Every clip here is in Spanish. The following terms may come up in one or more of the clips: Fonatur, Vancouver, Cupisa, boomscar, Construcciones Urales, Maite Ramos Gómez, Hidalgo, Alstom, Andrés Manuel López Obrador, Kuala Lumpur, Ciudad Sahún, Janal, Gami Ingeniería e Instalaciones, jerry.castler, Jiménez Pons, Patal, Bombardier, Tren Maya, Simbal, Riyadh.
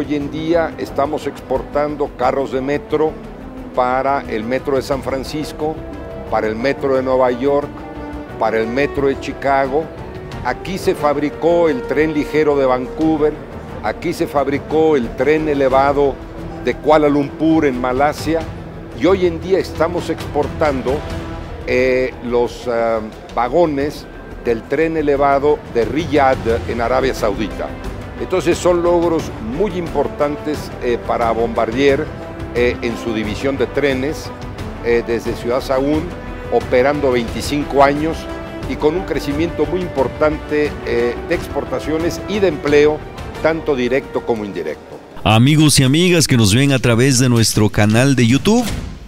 Hoy en día estamos exportando carros de metro para el metro de San Francisco, para el metro de Nueva York, para el metro de Chicago. Aquí se fabricó el tren ligero de Vancouver, aquí se fabricó el tren elevado de Kuala Lumpur en Malasia, y hoy en día estamos exportando los vagones del tren elevado de Riyadh en Arabia Saudita. Entonces son logros muy importantes para Bombardier en su división de trenes, desde Ciudad Sahún, operando 25 años y con un crecimiento muy importante de exportaciones y de empleo, tanto directo como indirecto. Amigos y amigas que nos ven a través de nuestro canal de YouTube,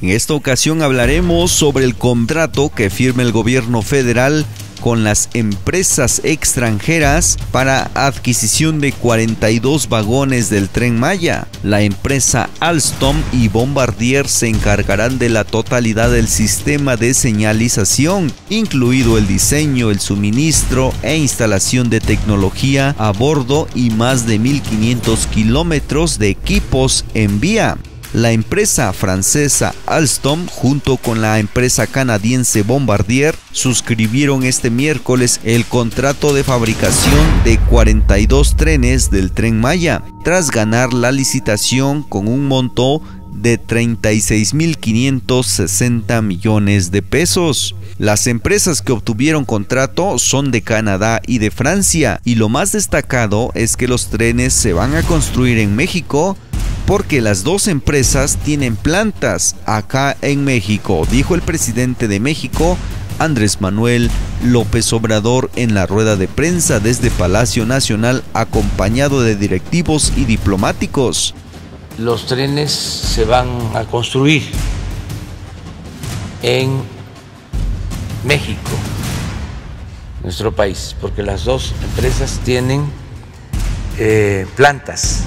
en esta ocasión hablaremos sobre el contrato que firma el gobierno federal con las empresas extranjeras para adquisición de 42 vagones del Tren Maya. La empresa Alstom y Bombardier se encargarán de la totalidad del sistema de señalización, incluido el diseño, el suministro e instalación de tecnología a bordo y más de 1.500 kilómetros de equipos en vía. La empresa francesa Alstom, junto con la empresa canadiense Bombardier, suscribieron este miércoles el contrato de fabricación de 42 trenes del Tren Maya, tras ganar la licitación con un monto de 36.560 millones de pesos. Las empresas que obtuvieron contrato son de Canadá y de Francia, y lo más destacado es que los trenes se van a construir en México, porque las dos empresas tienen plantas acá en México, dijo el presidente de México, Andrés Manuel López Obrador, en la rueda de prensa desde Palacio Nacional, acompañado de directivos y diplomáticos. Los trenes se van a construir en México, nuestro país, porque las dos empresas tienen plantas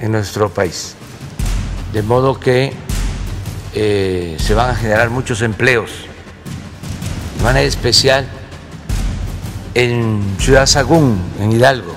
en nuestro país, de modo que se van a generar muchos empleos, de manera especial en Ciudad Sahún, en Hidalgo.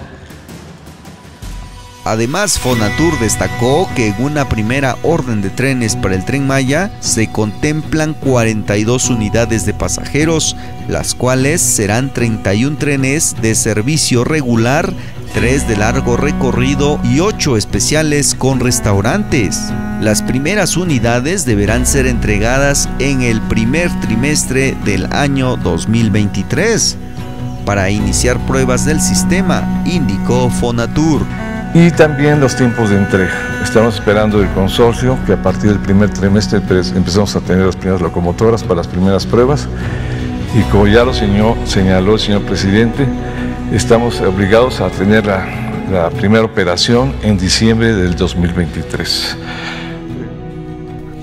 Además, Fonatur destacó que en una primera orden de trenes para el Tren Maya se contemplan 42 unidades de pasajeros, las cuales serán 31 trenes de servicio regular, 3 de largo recorrido y 8 especiales con restaurantes. Las primeras unidades deberán ser entregadas en el primer trimestre del año 2023 para iniciar pruebas del sistema, indicó Fonatur. Y también los tiempos de entrega. Estamos esperando del consorcio que a partir del primer trimestre empezamos a tener las primeras locomotoras para las primeras pruebas. Y como ya lo señaló el señor presidente, estamos obligados a tener la primera operación en diciembre del 2023.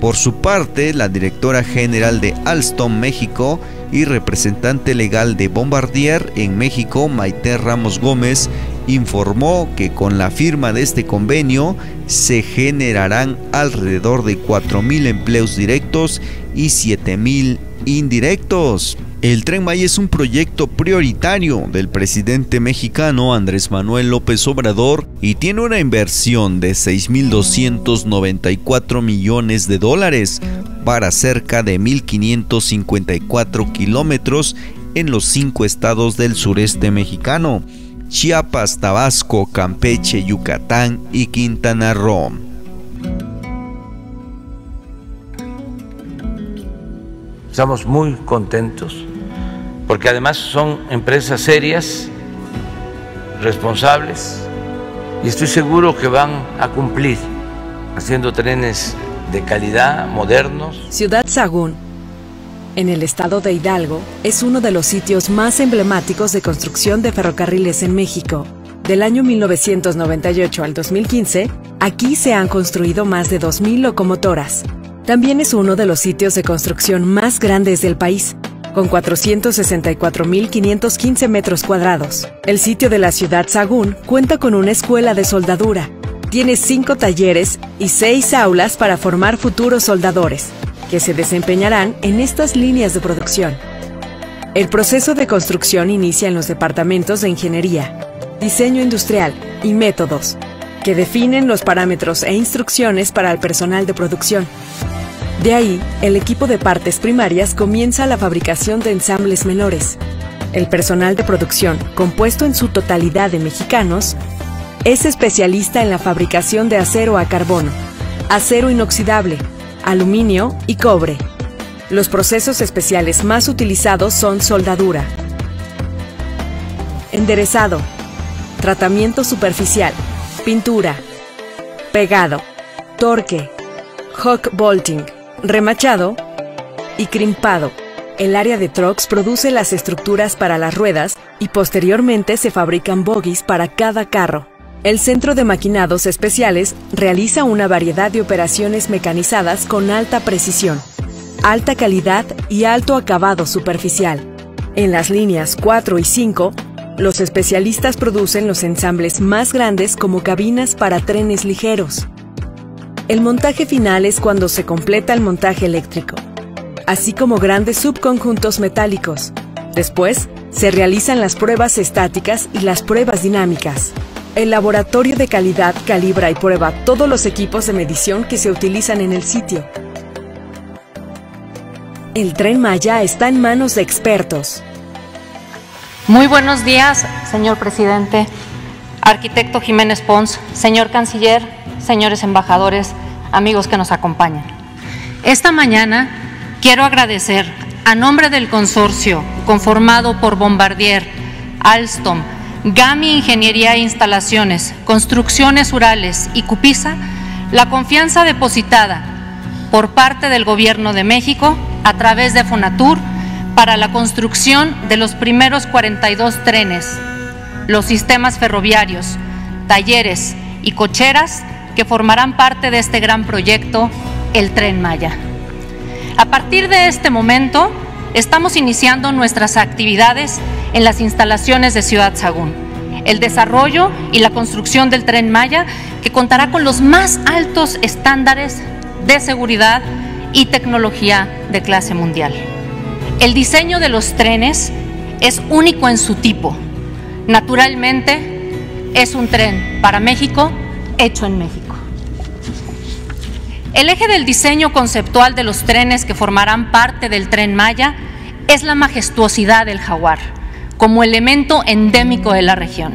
Por su parte, la directora general de Alstom México y representante legal de Bombardier en México, Maite Ramos Gómez, informó que con la firma de este convenio se generarán alrededor de 4.000 empleos directos y 7.000 indirectos. El Tren Maya es un proyecto prioritario del presidente mexicano Andrés Manuel López Obrador y tiene una inversión de 6.294 millones de dólares para cerca de 1.554 kilómetros en los 5 estados del sureste mexicano: Chiapas, Tabasco, Campeche, Yucatán y Quintana Roo. Estamos muy contentos, porque además son empresas serias, responsables, y estoy seguro que van a cumplir haciendo trenes de calidad, modernos. Ciudad Sahún, en el estado de Hidalgo, es uno de los sitios más emblemáticos de construcción de ferrocarriles en México. Del año 1998 al 2015, aquí se han construido más de 2.000 locomotoras. También es uno de los sitios de construcción más grandes del país, con 464.515 metros cuadrados. El sitio de la ciudad Sahún cuenta con una escuela de soldadura. Tiene 5 talleres y 6 aulas para formar futuros soldadores, que se desempeñarán en estas líneas de producción. El proceso de construcción inicia en los departamentos de Ingeniería, Diseño Industrial y Métodos, que definen los parámetros e instrucciones para el personal de producción. De ahí, el equipo de partes primarias comienza la fabricación de ensambles menores. El personal de producción, compuesto en su totalidad de mexicanos, es especialista en la fabricación de acero a carbono, acero inoxidable, aluminio y cobre. Los procesos especiales más utilizados son soldadura, enderezado, tratamiento superficial, pintura, pegado, torque, hot bolting, remachado y crimpado. El área de trucks produce las estructuras para las ruedas y posteriormente se fabrican bogies para cada carro. El Centro de Maquinados Especiales realiza una variedad de operaciones mecanizadas con alta precisión, alta calidad y alto acabado superficial. En las líneas 4 y 5, los especialistas producen los ensambles más grandes como cabinas para trenes ligeros. El montaje final es cuando se completa el montaje eléctrico, así como grandes subconjuntos metálicos. Después, se realizan las pruebas estáticas y las pruebas dinámicas. El laboratorio de calidad calibra y prueba todos los equipos de medición que se utilizan en el sitio. El Tren Maya está en manos de expertos. Muy buenos días, señor presidente, arquitecto Jiménez Pons, señor canciller, señores embajadores, amigos que nos acompañan. Esta mañana quiero agradecer a nombre del consorcio conformado por Bombardier, Alstom, Gami Ingeniería e Instalaciones, Construcciones Urales y Cupisa, la confianza depositada por parte del Gobierno de México a través de Fonatur para la construcción de los primeros 42 trenes, los sistemas ferroviarios, talleres y cocheras que formarán parte de este gran proyecto, el Tren Maya. A partir de este momento, estamos iniciando nuestras actividades en las instalaciones de Ciudad Sagún, el desarrollo y la construcción del Tren Maya, que contará con los más altos estándares de seguridad y tecnología de clase mundial. El diseño de los trenes es único en su tipo. Naturalmente, es un tren para México, hecho en México. El eje del diseño conceptual de los trenes que formarán parte del Tren Maya es la majestuosidad del jaguar, como elemento endémico de la región.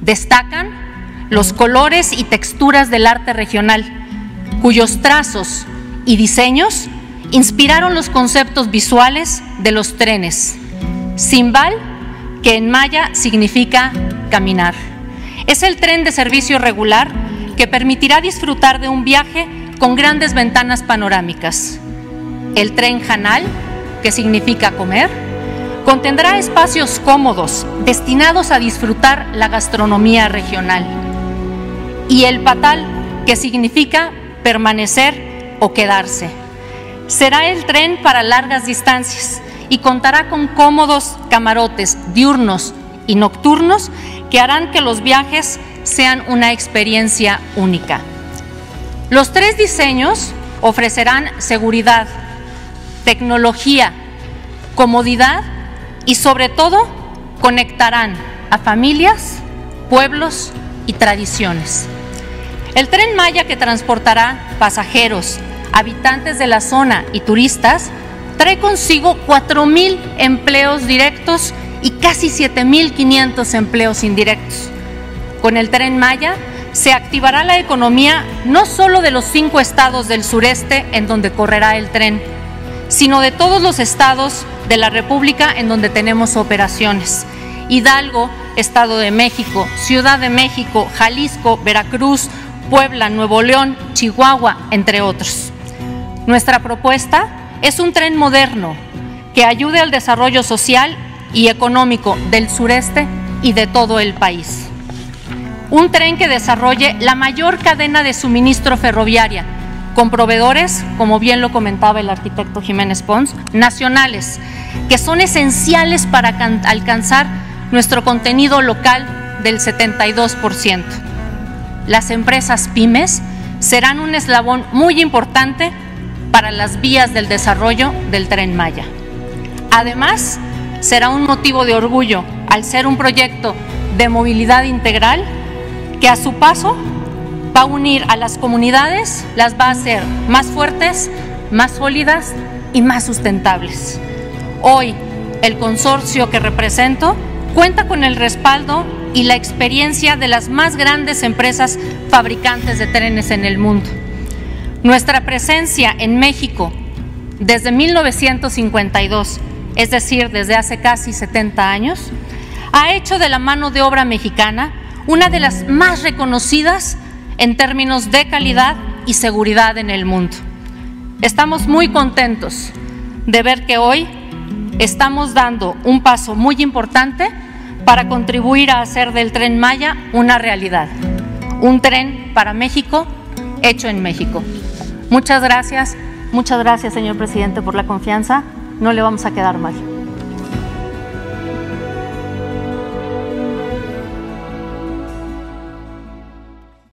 Destacan los colores y texturas del arte regional, cuyos trazos y diseños inspiraron los conceptos visuales de los trenes. Simbal, que en maya significa caminar. Es el tren de servicio regular que permitirá disfrutar de un viaje con grandes ventanas panorámicas. El tren Janal, que significa comer, contendrá espacios cómodos destinados a disfrutar la gastronomía regional. Y el Patal, que significa permanecer o quedarse. Será el tren para largas distancias y contará con cómodos camarotes diurnos y nocturnos que harán que los viajes sean una experiencia única. Los tres diseños ofrecerán seguridad, tecnología, comodidad y, sobre todo, conectarán a familias, pueblos y tradiciones. El Tren Maya, que transportará pasajeros, habitantes de la zona y turistas, trae consigo 4,000 empleos directos y casi 7,500 empleos indirectos. Con el Tren Maya se activará la economía no solo de los 5 estados del sureste en donde correrá el tren, sino de todos los estados de la República en donde tenemos operaciones: Hidalgo, Estado de México, Ciudad de México, Jalisco, Veracruz, Puebla, Nuevo León, Chihuahua, entre otros. Nuestra propuesta es un tren moderno que ayude al desarrollo social y económico del sureste y de todo el país. Un tren que desarrolle la mayor cadena de suministro ferroviaria, con proveedores, como bien lo comentaba el arquitecto Jiménez Pons, nacionales, que son esenciales para alcanzar nuestro contenido local del 72%. Las empresas pymes serán un eslabón muy importante para las vías del desarrollo del Tren Maya. Además, será un motivo de orgullo al ser un proyecto de movilidad integral que, a su paso, va a unir a las comunidades, las va a hacer más fuertes, más sólidas y más sustentables. Hoy, el consorcio que represento cuenta con el respaldo y la experiencia de las más grandes empresas fabricantes de trenes en el mundo. Nuestra presencia en México desde 1952, es decir, desde hace casi 70 años, ha hecho de la mano de obra mexicana una de las más reconocidas en términos de calidad y seguridad en el mundo. Estamos muy contentos de ver que hoy estamos dando un paso muy importante para contribuir a hacer del Tren Maya una realidad, un tren para México, hecho en México. Muchas gracias, señor presidente, por la confianza. No le vamos a quedar mal.